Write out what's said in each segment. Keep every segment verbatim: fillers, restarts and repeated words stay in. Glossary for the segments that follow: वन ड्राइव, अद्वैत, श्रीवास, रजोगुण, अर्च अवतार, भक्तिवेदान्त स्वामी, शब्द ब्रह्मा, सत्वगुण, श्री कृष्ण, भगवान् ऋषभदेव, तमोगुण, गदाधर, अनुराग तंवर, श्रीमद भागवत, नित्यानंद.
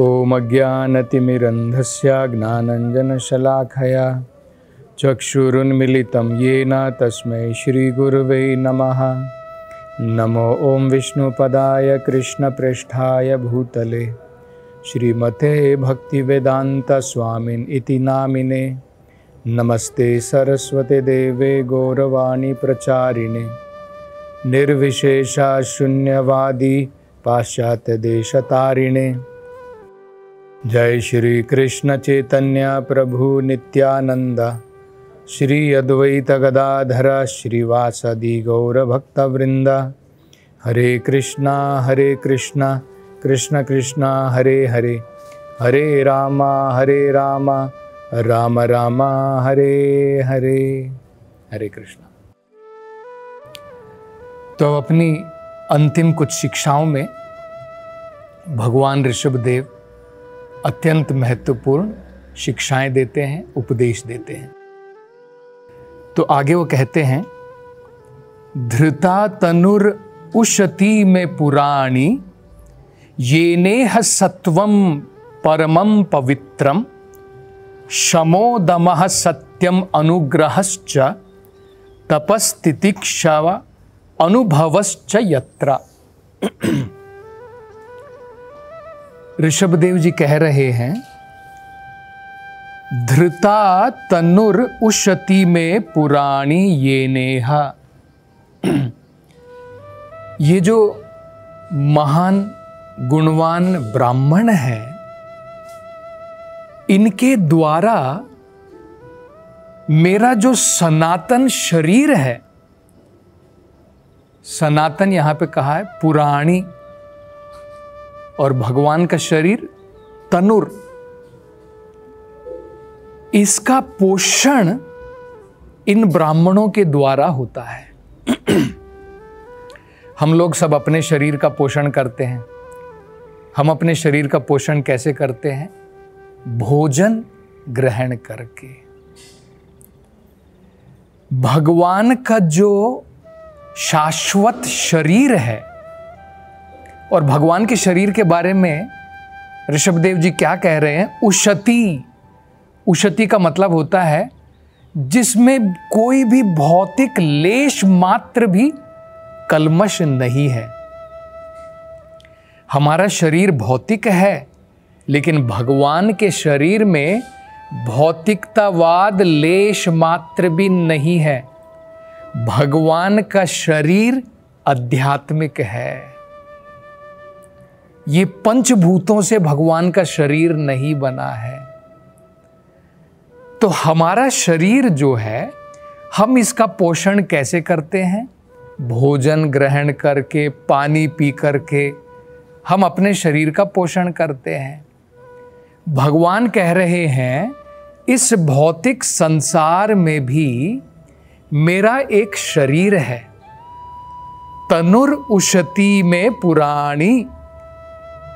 ओम अज्ञानतिमिरन्धस्य ज्ञानञ्जनशलाखया चक्षुरुन्मीलितं येन तस्मै श्रीगुरवे नमः। नमो ओम विष्णुपदाय कृष्णप्रेष्ठाय भूतले श्रीमते भक्तिवेदान्त स्वामिन् इति नामिने। नमस्ते सरस्वते देवे गौरवाणी प्रचारिणे निर्विशेषा शून्यवादी पाश्चात्य देशतारिणे। जय श्री कृष्ण चैतन्य प्रभु नित्यानंद श्री अद्वैत गदाधर श्रीवासादि गौरभक्तवृंद। हरे कृष्णा हरे कृष्णा कृष्ण कृष्णा हरे हरे, हरे रामा हरे रामा राम रामा हरे हरे, हरे कृष्णा। तो अपनी अंतिम कुछ शिक्षाओं में भगवान ऋषभदेव अत्यंत महत्वपूर्ण शिक्षाएं देते हैं, उपदेश देते हैं। तो आगे वो कहते हैं, धृता तनुर उशती में पुराणी ये नेह सत्वम परमं पवित्रम शमोदमः सत्यम अनुग्रहश्च तपस्तितिक्षव अनुभवश्च यत्र। ऋषभदेव जी कह रहे हैं, धृता तनुर उशति में पुराणी ये नेहा, ये जो महान गुणवान ब्राह्मण हैं, इनके द्वारा मेरा जो सनातन शरीर है, सनातन यहाँ पे कहा है पुराणी, और भगवान का शरीर तनुर, इसका पोषण इन ब्राह्मणों के द्वारा होता है। हम लोग सब अपने शरीर का पोषण करते हैं। हम अपने शरीर का पोषण कैसे करते हैं? भोजन ग्रहण करके। भगवान का जो शाश्वत शरीर है, और भगवान के शरीर के बारे में ऋषभदेव जी क्या कह रहे हैं? उशती। उशति का मतलब होता है जिसमें कोई भी भौतिक लेश मात्र भी कलमश नहीं है। हमारा शरीर भौतिक है, लेकिन भगवान के शरीर में भौतिकतावाद लेश मात्र भी नहीं है। भगवान का शरीर आध्यात्मिक है। ये पंचभूतों से भगवान का शरीर नहीं बना है। तो हमारा शरीर जो है, हम इसका पोषण कैसे करते हैं? भोजन ग्रहण करके, पानी पी करके हम अपने शरीर का पोषण करते हैं। भगवान कह रहे हैं, इस भौतिक संसार में भी मेरा एक शरीर है। तनुर उशति में पुराणी,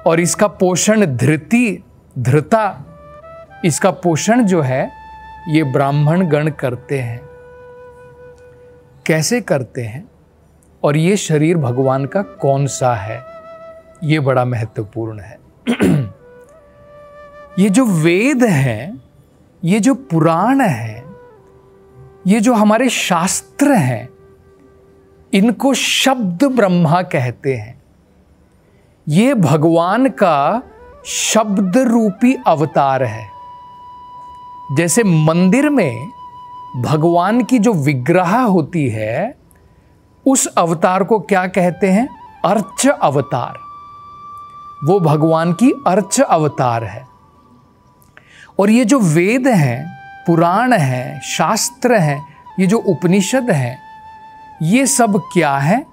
और इसका पोषण धृति, धृता, इसका पोषण जो है ये ब्राह्मण गण करते हैं। कैसे करते हैं और ये शरीर भगवान का कौन सा है, ये बड़ा महत्वपूर्ण है। ये जो वेद हैं, ये जो पुराण हैं, ये जो हमारे शास्त्र हैं, इनको शब्द ब्रह्मा कहते हैं। ये भगवान का शब्द रूपी अवतार है। जैसे मंदिर में भगवान की जो विग्रह होती है, उस अवतार को क्या कहते हैं? अर्च अवतार। वो भगवान की अर्च अवतार है। और ये जो वेद हैं, पुराण हैं, शास्त्र हैं, ये जो उपनिषद हैं, ये सब क्या है?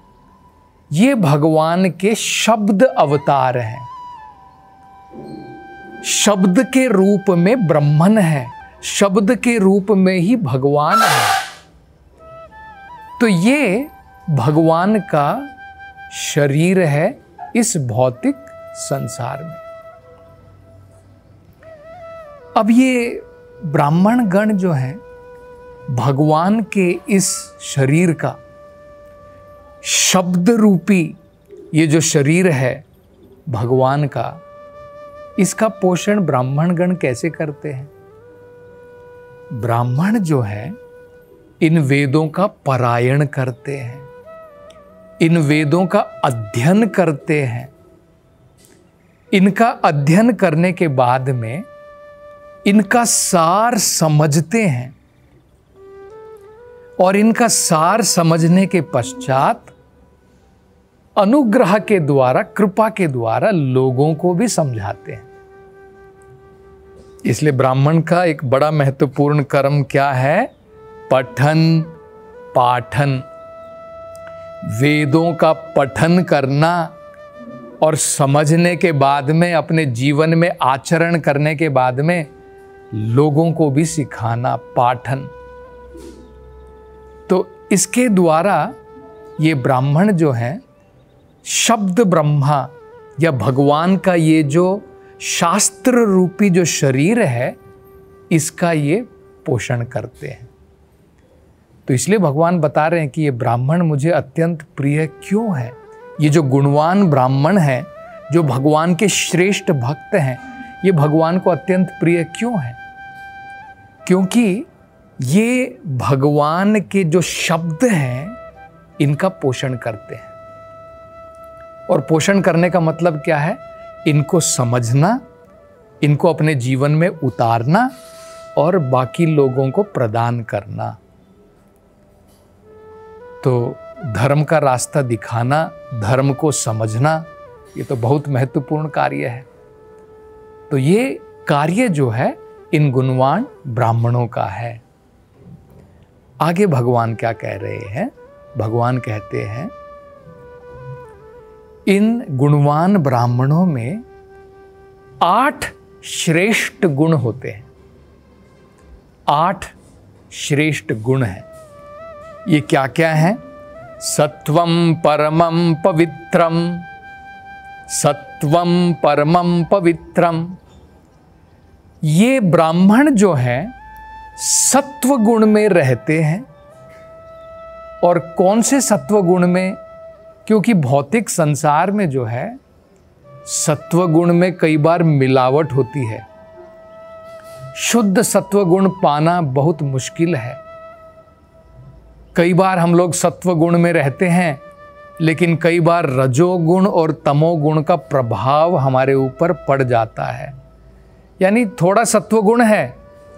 ये भगवान के शब्द अवतार हैं। शब्द के रूप में ब्रह्मन है, शब्द के रूप में ही भगवान है। तो ये भगवान का शरीर है इस भौतिक संसार में। अब ये ब्राह्मण गण जो है, भगवान के इस शरीर का शब्द रूपी, ये जो शरीर है भगवान का, इसका पोषण ब्राह्मण गण कैसे करते हैं? ब्राह्मण जो है इन वेदों का पारायण करते हैं, इन वेदों का अध्ययन करते हैं। इनका अध्ययन करने के बाद में इनका सार समझते हैं और इनका सार समझने के पश्चात अनुग्रह के द्वारा, कृपा के द्वारा लोगों को भी समझाते हैं। इसलिए ब्राह्मण का एक बड़ा महत्वपूर्ण कर्म क्या है? पठन पाठन। वेदों का पठन करना और समझने के बाद में अपने जीवन में आचरण करने के बाद में लोगों को भी सिखाना, पाठन। तो इसके द्वारा ये ब्राह्मण जो हैं शब्द ब्रह्मा या भगवान का ये जो शास्त्र रूपी जो शरीर है इसका ये पोषण करते हैं। तो इसलिए भगवान बता रहे हैं कि ये ब्राह्मण मुझे अत्यंत प्रिय क्यों है। ये जो गुणवान ब्राह्मण हैं, जो भगवान के श्रेष्ठ भक्त हैं, ये भगवान को अत्यंत प्रिय क्यों हैं? क्योंकि ये भगवान के जो शब्द हैं इनका पोषण करते हैं। और पोषण करने का मतलब क्या है? इनको समझना, इनको अपने जीवन में उतारना और बाकी लोगों को प्रदान करना। तो धर्म का रास्ता दिखाना, धर्म को समझना, ये तो बहुत महत्वपूर्ण कार्य है। तो ये कार्य जो है इन गुणवान ब्राह्मणों का है। आगे भगवान क्या कह रहे हैं? भगवान कहते हैं इन गुणवान ब्राह्मणों में आठ श्रेष्ठ गुण होते हैं। आठ श्रेष्ठ गुण हैं। ये क्या क्या हैं? सत्वं परमं पवित्रं, सत्वं परमं पवित्रं। ये ब्राह्मण जो हैं सत्व गुण में रहते हैं। और कौन से सत्व गुण में? क्योंकि भौतिक संसार में जो है सत्व गुण में कई बार मिलावट होती है। शुद्ध सत्व गुण पाना बहुत मुश्किल है। कई बार हम लोग सत्व गुण में रहते हैं लेकिन कई बार रजोगुण और तमोगुण का प्रभाव हमारे ऊपर पड़ जाता है। यानी थोड़ा सत्व गुण है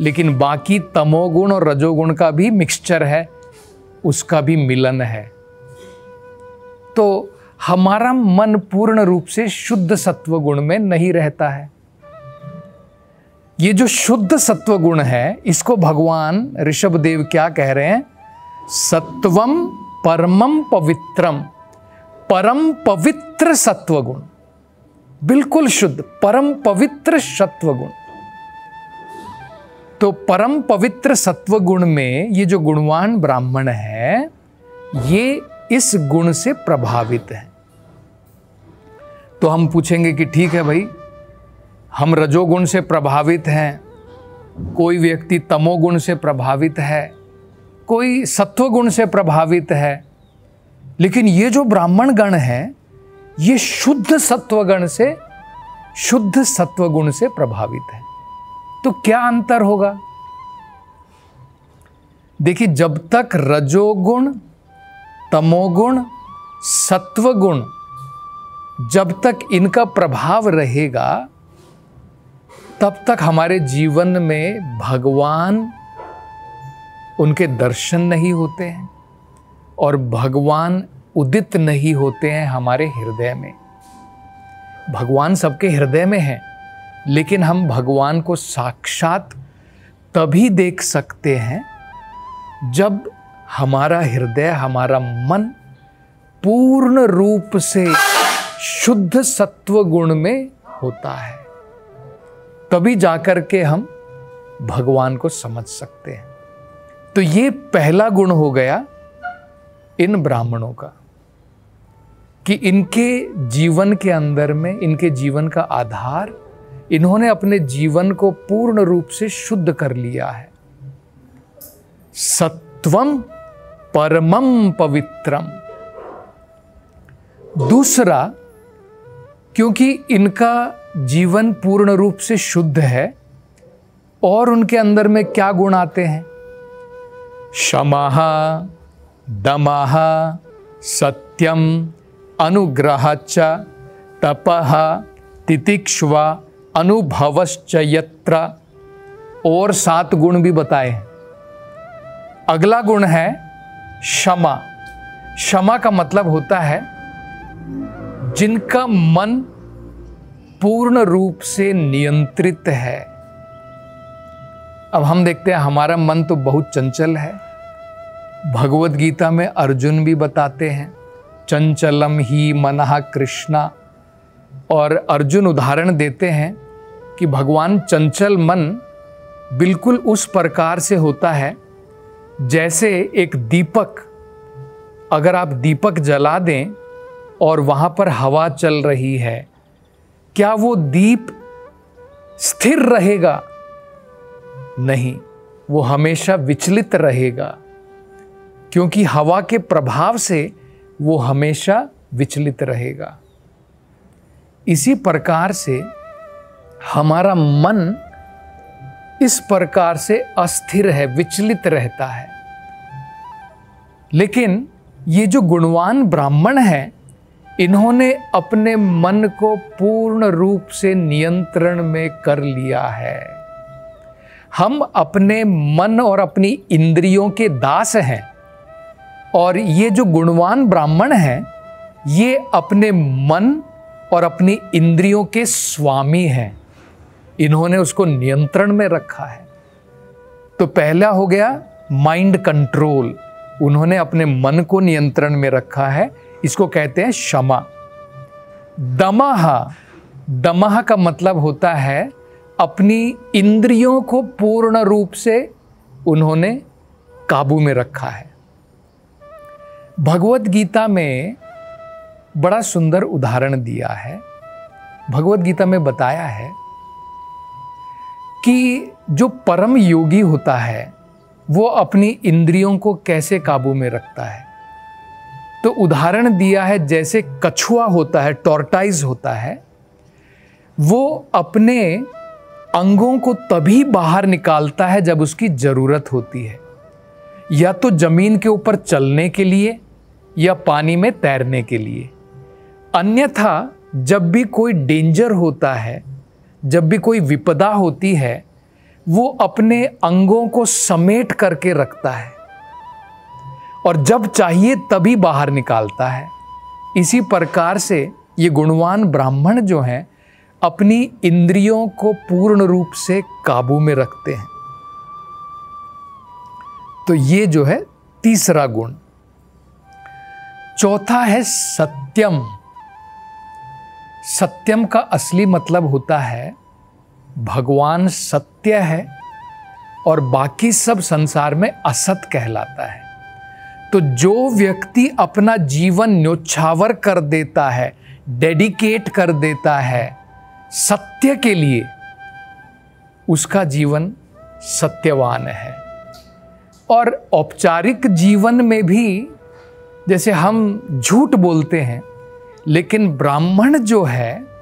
लेकिन बाकी तमोगुण और रजोगुण का भी मिक्सचर है, उसका भी मिलन है। तो हमारा मन पूर्ण रूप से शुद्ध सत्व गुण में नहीं रहता है। ये जो शुद्ध सत्व गुण है इसको भगवान ऋषभदेव क्या कह रहे हैं? सत्वम परमम पवित्रम, परम पवित्र सत्व गुण, बिल्कुल शुद्ध परम पवित्र सत्व गुण। तो परम पवित्र सत्व गुण में ये जो गुणवान ब्राह्मण है ये इस गुण से प्रभावित है। तो हम पूछेंगे कि ठीक है भाई, हम रजोगुण से प्रभावित हैं, कोई व्यक्ति तमोगुण से प्रभावित है, कोई सत्वगुण से प्रभावित है, लेकिन ये जो ब्राह्मण गण हैं ये शुद्ध सत्वगुण से शुद्ध सत्वगुण से प्रभावित है, तो क्या अंतर होगा? देखिए, जब तक रजोगुण, तमोगुण, सत्वगुण, जब तक इनका प्रभाव रहेगा तब तक हमारे जीवन में भगवान, उनके दर्शन नहीं होते हैं और भगवान उदित नहीं होते हैं हमारे हृदय में। भगवान सबके हृदय में हैं लेकिन हम भगवान को साक्षात तभी देख सकते हैं जब हमारा हृदय, हमारा मन पूर्ण रूप से शुद्ध सत्व गुण में होता है। तभी जाकर के हम भगवान को समझ सकते हैं। तो ये पहला गुण हो गया इन ब्राह्मणों का कि इनके जीवन के अंदर में, इनके जीवन का आधार, इन्होंने अपने जीवन को पूर्ण रूप से शुद्ध कर लिया है। सत्वम परमम पवित्रम। दूसरा, क्योंकि इनका जीवन पूर्ण रूप से शुद्ध है और उनके अंदर में क्या गुण आते हैं? क्षमाः, दमाः, सत्यम, अनुग्रहश्च, तपः, तितिक्षुवा, अनुभवश्च यत्र, और सात गुण भी बताए। अगला गुण है क्षमा। क्षमा का मतलब होता है जिनका मन पूर्ण रूप से नियंत्रित है। अब हम देखते हैं हमारा मन तो बहुत चंचल है। भगवत गीता में अर्जुन भी बताते हैं चंचलम ही मनः कृष्णा, और अर्जुन उदाहरण देते हैं कि भगवान चंचल मन बिल्कुल उस प्रकार से होता है जैसे एक दीपक, अगर आप दीपक जला दें और वहाँ पर हवा चल रही है, क्या वो दीप स्थिर रहेगा? नहीं, वो हमेशा विचलित रहेगा, क्योंकि हवा के प्रभाव से वो हमेशा विचलित रहेगा। इसी प्रकार से हमारा मन इस प्रकार से अस्थिर है, विचलित रहता है। लेकिन ये जो गुणवान ब्राह्मण हैं, इन्होंने अपने मन को पूर्ण रूप से नियंत्रण में कर लिया है। हम अपने मन और अपनी इंद्रियों के दास हैं, और ये जो गुणवान ब्राह्मण हैं ये अपने मन और अपनी इंद्रियों के स्वामी हैं। इन्होंने उसको नियंत्रण में रखा है। तो पहला हो गया माइंड कंट्रोल, उन्होंने अपने मन को नियंत्रण में रखा है, इसको कहते हैं क्षमा। दमः, दमः का मतलब होता है अपनी इंद्रियों को पूर्ण रूप से उन्होंने काबू में रखा है। भगवत गीता में बड़ा सुंदर उदाहरण दिया है। भगवत गीता में बताया है कि जो परम योगी होता है वो अपनी इंद्रियों को कैसे काबू में रखता है। तो उदाहरण दिया है जैसे कछुआ होता है, टॉर्टाइज होता है, वो अपने अंगों को तभी बाहर निकालता है जब उसकी ज़रूरत होती है, या तो ज़मीन के ऊपर चलने के लिए या पानी में तैरने के लिए। अन्यथा जब भी कोई डेंजर होता है, जब भी कोई विपदा होती है, वो अपने अंगों को समेट करके रखता है और जब चाहिए तभी बाहर निकालता है। इसी प्रकार से ये गुणवान ब्राह्मण जो हैं अपनी इंद्रियों को पूर्ण रूप से काबू में रखते हैं। तो ये जो है तीसरा गुण। चौथा है सत्यम। सत्यम का असली मतलब होता है भगवान सत्य है और बाकी सब संसार में असत कहलाता है। तो जो व्यक्ति अपना जीवन न्योछावर कर देता है, डेडिकेट कर देता है सत्य के लिए, उसका जीवन सत्यवान है। और औपचारिक जीवन में भी जैसे हम झूठ बोलते हैं, लेकिन ब्राह्मण जो है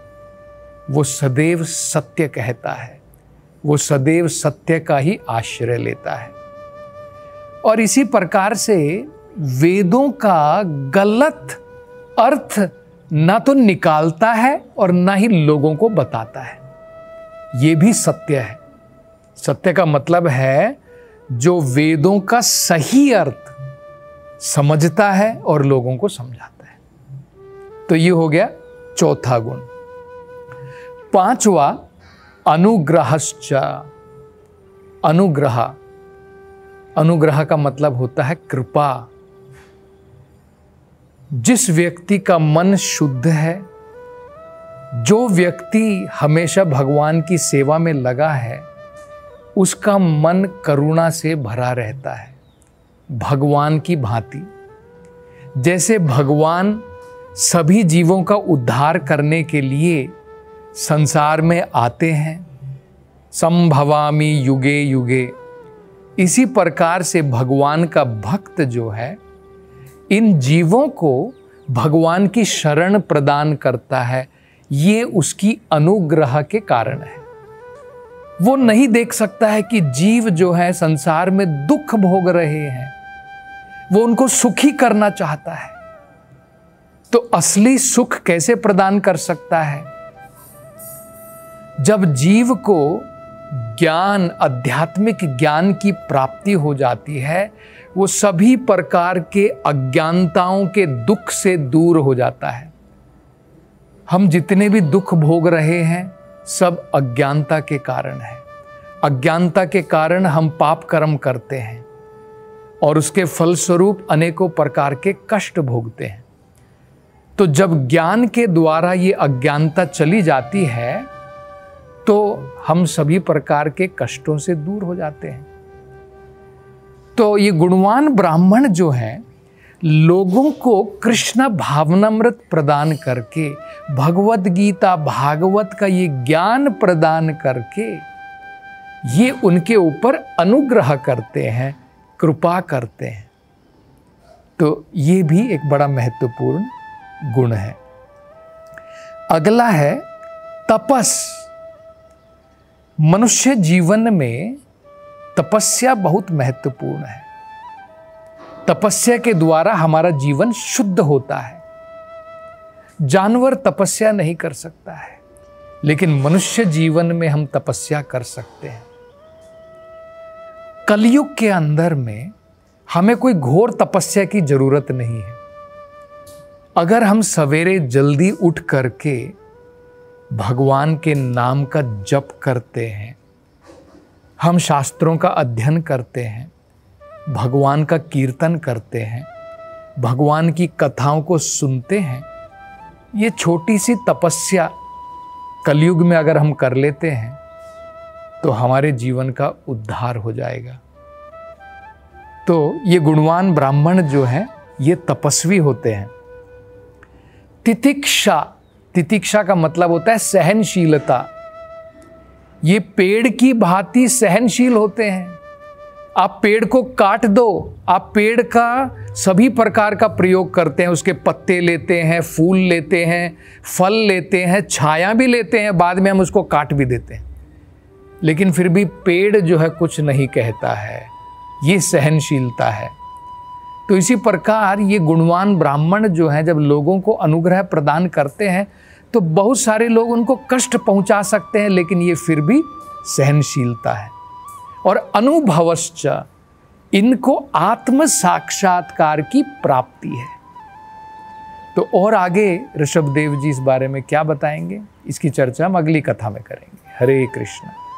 वो सदैव सत्य कहता है, वो सदैव सत्य का ही आश्रय लेता है। और इसी प्रकार से वेदों का गलत अर्थ ना तो निकालता है और ना ही लोगों को बताता है। ये भी सत्य है। सत्य का मतलब है जो वेदों का सही अर्थ समझता है और लोगों को समझाता है। तो ये हो गया चौथा गुण। पांचवा अनुग्रहश्च। अनुग्रह, अनुग्रह का मतलब होता है कृपा। जिस व्यक्ति का मन शुद्ध है, जो व्यक्ति हमेशा भगवान की सेवा में लगा है, उसका मन करुणा से भरा रहता है, भगवान की भांति। जैसे भगवान सभी जीवों का उद्धार करने के लिए संसार में आते हैं, संभवामि युगे युगे, इसी प्रकार से भगवान का भक्त जो है इन जीवों को भगवान की शरण प्रदान करता है, ये उसकी अनुग्रह के कारण है। वो नहीं देख सकता है कि जीव जो है संसार में दुख भोग रहे हैं, वो उनको सुखी करना चाहता है, तो असली सुख कैसे प्रदान कर सकता है? जब जीव को ज्ञान, आध्यात्मिक ज्ञान की प्राप्ति हो जाती है, वो सभी प्रकार के अज्ञानताओं के दुख से दूर हो जाता है। हम जितने भी दुख भोग रहे हैं सब अज्ञानता के कारण है। अज्ञानता के कारण हम पाप कर्म करते हैं और उसके फलस्वरूप अनेकों प्रकार के कष्ट भोगते हैं। तो जब ज्ञान के द्वारा ये अज्ञानता चली जाती है तो हम सभी प्रकार के कष्टों से दूर हो जाते हैं। तो ये गुणवान ब्राह्मण जो हैं, लोगों को कृष्ण भावनामृत प्रदान करके, भगवत गीता भागवत का ये ज्ञान प्रदान करके ये उनके ऊपर अनुग्रह करते हैं, कृपा करते हैं। तो ये भी एक बड़ा महत्वपूर्ण गुण है। अगला है तपस। मनुष्य जीवन में तपस्या बहुत महत्वपूर्ण है। तपस्या के द्वारा हमारा जीवन शुद्ध होता है। जानवर तपस्या नहीं कर सकता है, लेकिन मनुष्य जीवन में हम तपस्या कर सकते हैं। कलयुग के अंदर में हमें कोई घोर तपस्या की जरूरत नहीं है। अगर हम सवेरे जल्दी उठ करके भगवान के नाम का जप करते हैं, हम शास्त्रों का अध्ययन करते हैं, भगवान का कीर्तन करते हैं, भगवान की कथाओं को सुनते हैं, ये छोटी सी तपस्या कलयुग में अगर हम कर लेते हैं तो हमारे जीवन का उद्धार हो जाएगा। तो ये गुणवान ब्राह्मण जो हैं ये तपस्वी होते हैं। तितिक्षा, तितिक्षा का मतलब होता है सहनशीलता। ये पेड़ की भांति सहनशील होते हैं। आप पेड़ को काट दो, आप पेड़ का सभी प्रकार का प्रयोग करते हैं, उसके पत्ते लेते हैं, फूल लेते हैं, फल लेते हैं, छाया भी लेते हैं, बाद में हम उसको काट भी देते हैं, लेकिन फिर भी पेड़ जो है कुछ नहीं कहता है। ये सहनशीलता है। तो इसी प्रकार ये गुणवान ब्राह्मण जो हैं जब लोगों को अनुग्रह प्रदान करते हैं तो बहुत सारे लोग उनको कष्ट पहुंचा सकते हैं, लेकिन ये फिर भी सहनशीलता है। और अनुभवश्च, इनको आत्म साक्षात्कार की प्राप्ति है। तो और आगे ऋषभदेव जी इस बारे में क्या बताएंगे, इसकी चर्चा हम अगली कथा में करेंगे। हरे कृष्ण।